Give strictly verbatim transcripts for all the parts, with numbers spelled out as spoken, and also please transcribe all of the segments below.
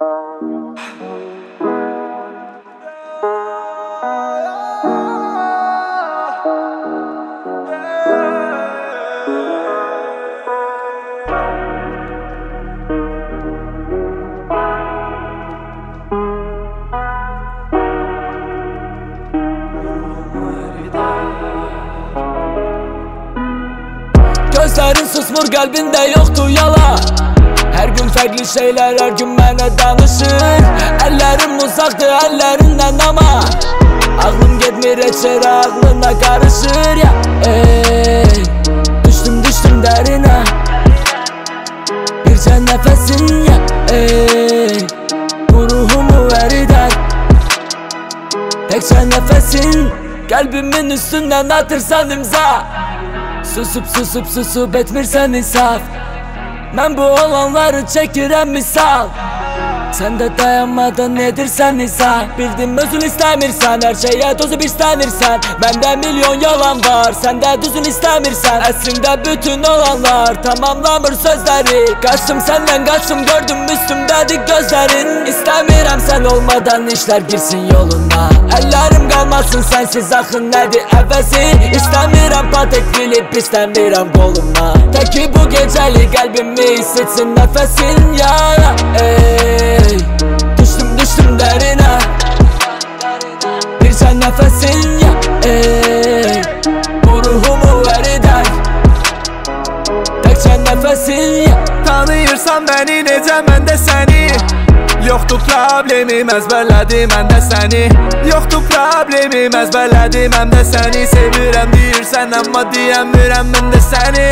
Gözlərin susmur, qəlbində yoxdur yala. Hər gün fərqli şeylər, hər gün mənə danışır. Əllərim uzaqdır, əllərindən ama ağlım getmir, heç yerə ağlına qarışır. Ya, ey, düşdüm, düşdüm dərinə bircə nəfəsin, ya, ey, bu ruhumu əridər təkcə nəfəsin. Qəlbimin üstündən atırsan imza, susup susup susup etmirsən insaf. Mən bu olanları çəkirəm misal, sən də dayanmadan edirsən izah. Bildim özün istəmirsən, hər şeyə dozub istənirsən. Məndə milyon yalan var, səndə düzün istəmirsən. Əslində bütün olanlar tamamlamır sözləri. Qaçdım səndən, qaçdım, gördüm üstümdədir gözlərin. İstəmirəm sən olmadan işlər girsin yoluna, əllərim qalmasın sənsiz, axı nədir əvəzi? İstəmirəm Patek Philippe, istəmirəm qolumla, tək ki bu gecəli qəlbimi hissetsin nəfəsin. Ya, ey, düşdüm, düşdüm dərinə bir sən nəfəsin, ya, ey, bu ruhumu əridər təkcə nəfəsin, ya. Tanıyırsan məni necə, mən də səni. Yoxdur problemim, əzbərlədim mən də səni. Yoxdur problemim, əzbərlədim mən də səni. Sevirəm deyirsən, amma deyəmirəm mən də səni.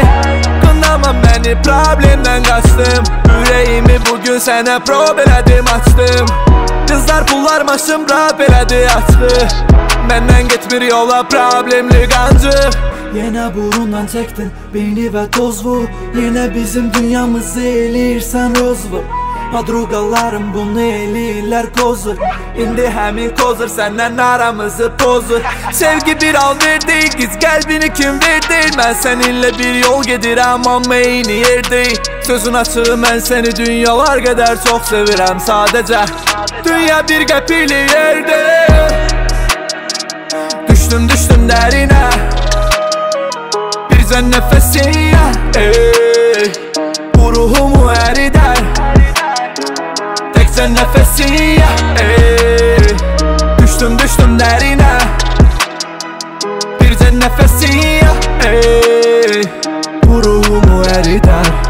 Qınamam məni, problemdən qaçdım, ürəyimi bugün sənə prob elədim, açdım. Qızlar pullar maşım rab elədi, açdı. Məndən getmir yola problemli qancı. Yenə burundan çəkdin beyni və toz vur, yenə bizim dünyamızı eləyirsən roz vur. Madrugalarım bunu eləyirlər qozur, indi həmin qozur səndən aramızı pozur. Sevgi bir al verdi, giz qəlbini kim verdi? Mən səninlə bir yol gedirəm, amma eyni yerdi. Sözün açığı, mən səni dünyalar qədər çox sevirəm. Sadəcə dünya bir qəpikli yerdi. Düşdüm, düşdüm dərinə bircə nəfəsin, ya, ey, bu ruhumu əridər təkcə nəfəsin, ya, ey, düşdüm, düşdüm dərinə bircə nəfəsin, ya, ey, bu ruhumu əridər.